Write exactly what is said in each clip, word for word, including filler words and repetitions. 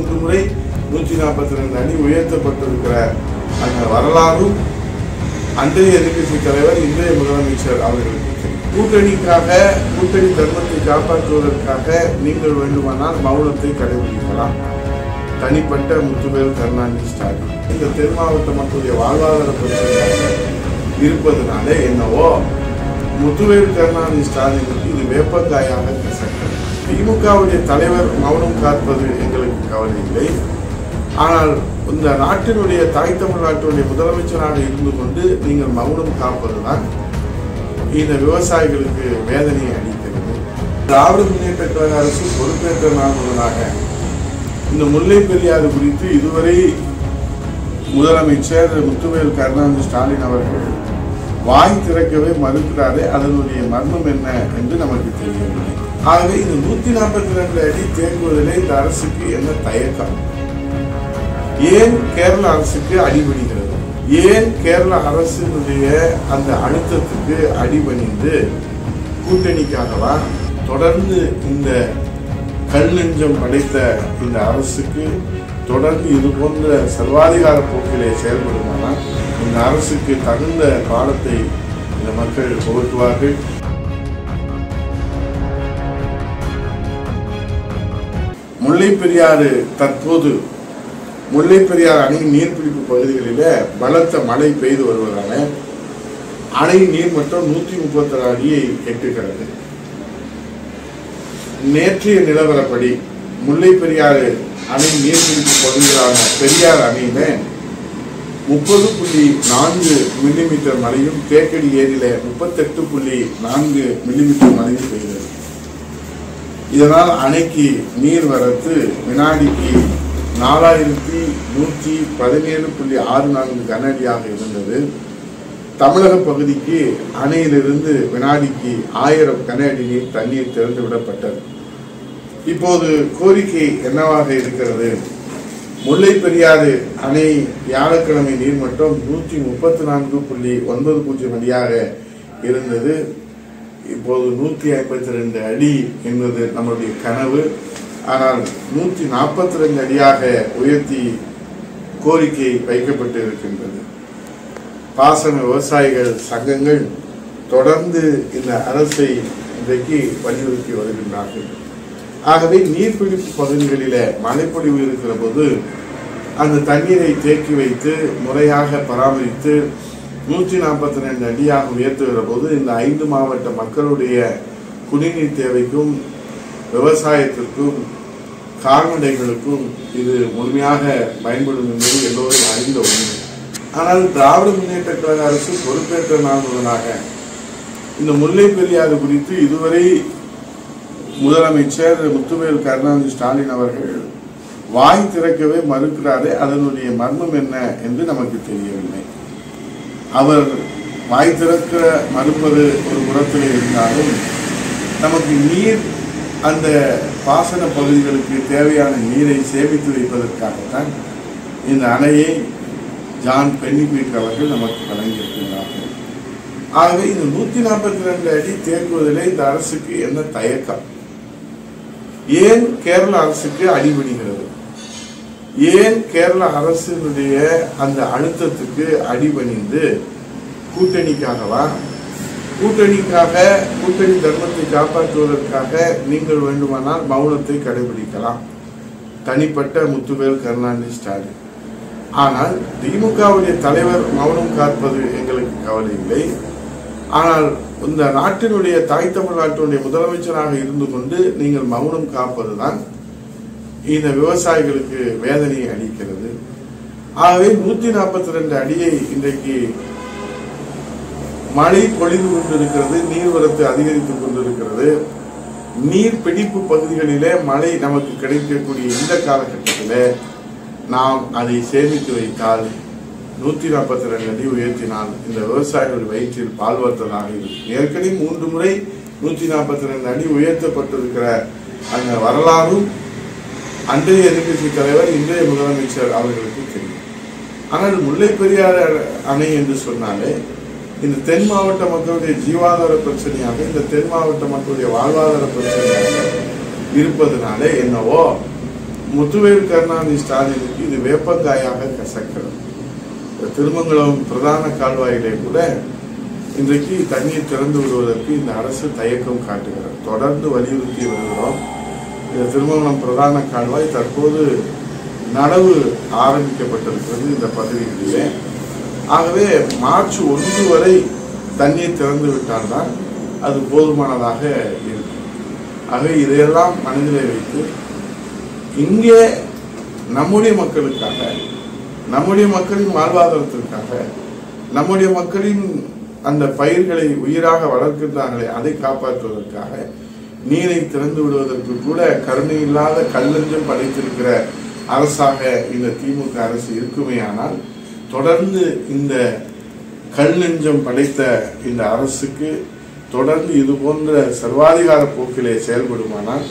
மூன்று முறை நூற்றி நாற்பத்தி ரெண்டு அடி உயர்த்தப்பட்டிருக்கிற அந்த வரலாறும் அன்றைய எதிர்கட்சித் தலைவர் இன்றைய முதலமைச்சர் அவர்களுக்கு கூட்டணிக்காக கூட்டணி தர்மத்தை காப்பாற்றுவதற்காக நீங்கள் வேண்டுமானால் மௌனத்தை கடைபிடிக்கலாம். தனிப்பட்ட முத்துவேல் கருணாநிதி ஸ்டாலின் இந்த தென் மாவட்ட மக்களுடைய வாழ்வாதார பிரச்சனையாக இருப்பதனாலே என்னவோ முத்துவேல் கருணாநிதி ஸ்டாலினுக்கு இது வேப்பக்காயாக கசக்கிறது. திமுகவுடைய தலைவர் மௌனம் காப்பது எங்களுக்கு கவலை இல்லை. ஆனால் இந்த நாட்டினுடைய தாய் தமிழ் நாட்டினுடைய முதலமைச்சராக இருந்து கொண்டு நீங்கள் மௌனம் காப்பதுதான் இந்த விவசாயிகளுக்கு வேதனையை அளிக்கிறது. திராவிட முன்னேற்ற கழக அரசு பொறுப்பேற்ற நாடுவதாக இந்த முல்லை பெரியாறு குறித்து இதுவரை முதலமைச்சர் முத்துவேல் கருணாநிதி ஸ்டாலின் அவர்கள் வாய் திறக்கவே மறுக்கிறாரே, அதனுடைய மர்மம் என்ன என்று நமக்கு தெரியவில்லை. ஆகவே இந்த நூற்றி நாற்பத்தி ரெண்டு அடி தேங்குவதிலே இந்த அரசுக்கு என்ன தயக்கம்? ஏன் கேரள அரசுக்கு அடிபடுகிறது? ஏன் கேரள அரசினுடைய அந்த அழுத்தத்துக்கு அடிபணிந்து கூட்டணிக்காகவா தொடர்ந்து இந்த கல் நெஞ்சம் படைத்த இந்த அரசுக்கு தொடர்ந்து இது போன்ற சர்வாதிகார போக்கிலே செயல்படுமானால் இந்த அரசுக்கு தகுந்த காலத்தை இந்த மக்கள் புகட்டுவார்கள். முல்லை பெரியாறு தற்போது முல்லை பெரியாறு அணையின் நீர்பிடிப்பு பகுதிகளில் பலத்த மழை பெய்து வருவதான அணையின் நீர் மட்டம் நூற்றி முப்பத்தி ஆறு அடியை எட்டுகிறது. நேற்றைய நிலவரப்படி முல்லை பெரியாறு அணை நீர்பிடிப்பு பகுதிகளான பெரியார் அணையில முப்பது புள்ளி நான்கு மில்லிமீட்டர் மழையும் தேக்கடி ஏரியில முப்பத்தெட்டு புள்ளி நான்கு மில்லிமீட்டர் மழையும் பெய்தது. இதனால் அணைக்கு நீர் வரத்து வினாடிக்கு நாலாயிரத்தி நூற்றி பதினேழு புள்ளி ஆறு நான்கு கன அடியாக இருந்தது. தமிழக பகுதிக்கு அணையிலிருந்து வினாடிக்கு ஆயிரம் கன அடி நீர் தண்ணீர் திறந்து விடப்பட்டது. இப்போது கோரிக்கை என்னவாக இருக்கிறது? முல்லை பெரியாறு அணை வியாழக்கிழமை நீர்மட்டம் நூற்றி முப்பத்தி நான்கு புள்ளி ஒன்பது பூஜ்ஜியம் அடியாக இருந்தது. இப்போது நூற்றி ஐம்பத்தி ரெண்டு அடி என்பது நம்முடைய கனவு. ஆனால் நூற்றி நாற்பத்தி ரெண்டு அடியாக உயர்த்தி கோரிக்கை வைக்கப்பட்டு இருக்கின்றது. பாசன விவசாயிகள் சங்கங்கள் தொடர்ந்து இந்த அரசை இன்றைக்கு வலியுறுத்தி வருகின்றார்கள். ஆகவே நீர்பிடிப்பு பகுதிகளில் மழைப்பொழிவு இருக்கிற போது அந்த தண்ணீரை தேக்கி வைத்து முறையாக பராமரித்து நூற்றி நாற்பத்தி ரெண்டு அடியாக உயர்த்துகிற போது இந்த ஐந்து மாவட்ட மக்களுடைய குடிநீர் தேவைக்கும் விவசாயத்திற்கும் கால்நடைகளுக்கும் இது முழுமையாக பயன்படும் என்பது எல்லோரும் அறிந்த உண்மை. ஆனால் திராவிட முன்னேற்ற கழக அரசு பொறுப்பேற்ற நாடுவதாக இந்த முல்லை பெரியாறு குறித்து இதுவரை முதலமைச்சர் முத்துவேல் கருணாநிதி ஸ்டாலின் அவர்கள் வாய் திறக்கவே மறுக்கிறாரே, அதனுடைய மர்மம் என்ன என்று நமக்கு தெரியவில்லை. அவர் வாய் திறக்க மறுப்பது ஒரு புறத்திலே இருந்தாலும் நமக்கு நீர் அந்த பாசன பகுதிகளுக்கு தேவையான நீரை சேமித்து வைப்பதற்காகத்தான் இந்த அணையை ஜான் பென்னிக்விக் அவர்கள் நமக்கு வழங்கியிருக்கிறார்கள். ஆகவே இந்த நூற்றி நாற்பத்தி ரெண்டு அடி தேங்குவதிலே இந்த அரசுக்கு என்ன தயக்கம்? ஏன் கேரள அரசுக்கு அடிபணிகிறது? ஏன் கேரள அரசினுடைய அந்த அழுத்தத்துக்கு அடிபணிந்து கூட்டணிக்காகவா கூட்டணிக்காக கூட்டணி தர்மத்தை காப்பாற்றுவதற்காக நீங்கள் வேண்டுமானால் மௌனத்தை கடைபிடிக்கலாம். தனிப்பட்ட முத்துவேல் கருணாநிதி ஸ்டாலின். ஆனால் திமுகவுடைய தலைவர் மௌனம் காப்பது எங்களுக்கு கவலை இல்லை. ஆனால் இந்த நாட்டினுடைய தாய் தமிழ் நாட்டினுடைய முதலமைச்சராக இருந்து கொண்டு நீங்கள் மௌனம் காப்பதுதான் இந்த விவசாயிகளுக்கு வேதனையை அளிக்கிறது. ஆகவே நூற்றி நாற்பத்தி ரெண்டு அடியை இன்றைக்கு மழை பொழிந்து கொண்டிருக்கிறது, நீர்வரத்து அதிகரித்துக் கொண்டிருக்கிறது. நீர் பிடிப்பு பகுதிகளிலே மழை நமக்கு கிடைக்கக்கூடிய இந்த காலகட்டத்தில் நாம் அதை சேமித்து வைத்தால் நூற்றி நாற்பத்தி ரெண்டு அடி உயர்த்தினால் இந்த விவசாயிகள் வயிற்றில் பால்வர்த்ததாக இருக்கும். ஏற்கனவே மூன்று முறை நூற்றி நாற்பத்தி ரெண்டு அடி உயர்த்தப்பட்டிருக்கிற அந்த வரலாறும் அன்றைய எதிர்கட்சித் தலைவர் இன்றைய முதலமைச்சர் அவர்களுக்கு தெரியும். ஆனால் முல்லை பெரியாறு அணை என்று சொன்னாலே இந்த தென் மாவட்ட மக்களுடைய ஜீவாதார பிரச்சனையாக இந்த தென் மாவட்ட மக்களுடைய வாழ்வாதார பிரச்சனையாக இருப்பதனாலே என்னவோ முற்றுவேல் கருணாநிதி ஸ்டாலினுக்கு இது வேப்பக்காயாக கசக்கிறது. திருமங்கலம் பிரதான கால்வாயிலே கூட இன்றைக்கு தண்ணீர் திறந்து விடுவதற்கு இந்த அரசு தயக்கம் காட்டுகிறது. தொடர்ந்து வலியுறுத்தி வருகிறோம். இந்த திருமங்கலம் பிரதான கால்வாய் தற்போது நடவு ஆரம்பிக்கப்பட்டிருக்கிறது இந்த பகுதிகளிலே. ஆகவே மார்ச் ஒன்று வரை தண்ணீர் திறந்து விட்டால்தான் அது போதுமானதாக இருக்கும். ஆகவே இதையெல்லாம் மனதில் வைத்து இங்கே நம்முடைய மக்களுக்காக, நம்முடைய மக்களின் வாழ்வாதாரத்திற்காக, நம்முடைய மக்களின் அந்த பயிர்களை உயிராக வளர்க்கின்றார்களே அதை காப்பாற்றுவதற்காக நீரை திறந்து விடுவதற்கு கூட கருணை இல்லாத கல்லஞ்சம் படைத்திருக்கிற அரசாக இந்த திமுக அரசு இருக்குமேயானால் தொடர்ந்து இந்த கல் நெஞ்சம் படைத்த இந்த அரசுக்கு தொடர்ந்து இது போன்ற சர்வாதிகார போக்கிலே செயல்படுமானால்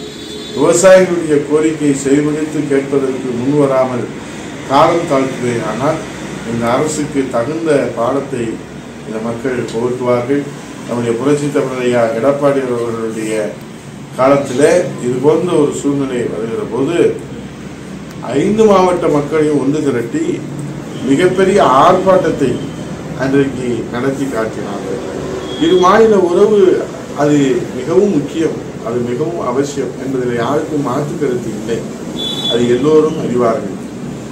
விவசாயிகளுடைய கோரிக்கையை செய்வதற்கு கேட்பதற்கு முன்வராமல் காலம் தாழ்த்துவேயானால் இந்த அரசுக்கு தகுந்த பாடத்தை இந்த மக்கள் புகழ்வார்கள். நம்முடைய புரட்சி தமிழையா எடப்பாடி அவர்களுடைய காலத்தில் இது போன்ற ஒரு சூழ்நிலை வருகிற போது ஐந்து மாவட்ட மக்களையும் ஒன்று திரட்டி மிகப்பெரிய ஆர்ப்பாட்டத்தை அன்றைக்கு நடத்தி காட்டினார்கள். இரு மாநில உறவு அது மிகவும் முக்கியம், அது மிகவும் அவசியம் என்பதில் யாருக்கும் மாற்று கருத்து இல்லை, அது எல்லோரும் அறிவார்கள்.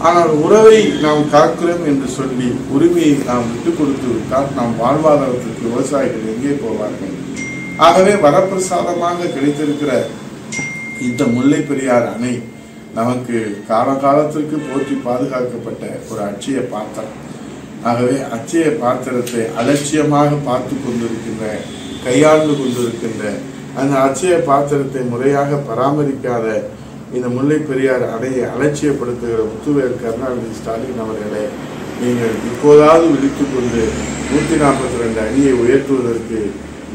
ஆனால் உறவை நாம் காக்கிறோம் என்று சொல்லி உரிமையை நாம் விட்டுக் கொடுத்து விட்டால் நாம் வாழ்வாதாரத்திற்கு விவசாயிகள் எங்கே போவார்கள்? ஆகவே வரப்பிரசாதமாக கிடைத்திருக்கிற இந்த முல்லை பெரியார் அணை நமக்கு காலகாலத்திற்கு போற்றி பாதுகாக்கப்பட்ட ஒரு அட்சய பாத்திரம். ஆகவே அட்சய பாத்திரத்தை அலட்சியமாக பார்த்து கொண்டிருக்கின்ற, கையாண்டு கொண்டிருக்கின்ற அந்த அட்சய பாத்திரத்தை முறையாக பராமரிக்காத இந்த முல்லை பெரியார் அணையை அலட்சியப்படுத்துகிற முத்துவேல் கருணாநிதி ஸ்டாலின் அவர்களை நீங்கள் இப்போதாவது விழித்து கொண்டு நூற்றி நாற்பத்தி ரெண்டு அணியை உயர்த்துவதற்கு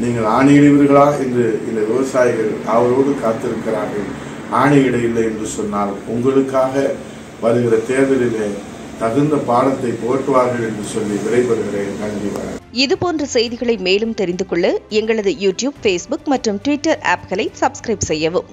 நீங்கள் ஆணையிடுவீர்களா என்று இந்த விவசாயிகள் அவரோடு காத்திருக்கிறார்கள். ஆணையிட இல்லை என்று சொன்னால் உங்களுக்காக வருகிற தேர்தலிலே தகுந்த பாடத்தை போற்றுவார்கள் என்று சொல்லி விடைபெறுகிறேன். நன்றி. இது போன்ற செய்திகளை மேலும் தெரிந்து கொள்ள எங்களது யூடியூப், ஃபேஸ்புக் மற்றும் ட்விட்டர் ஆப்களை சப்ஸ்கிரைப் செய்யவும்.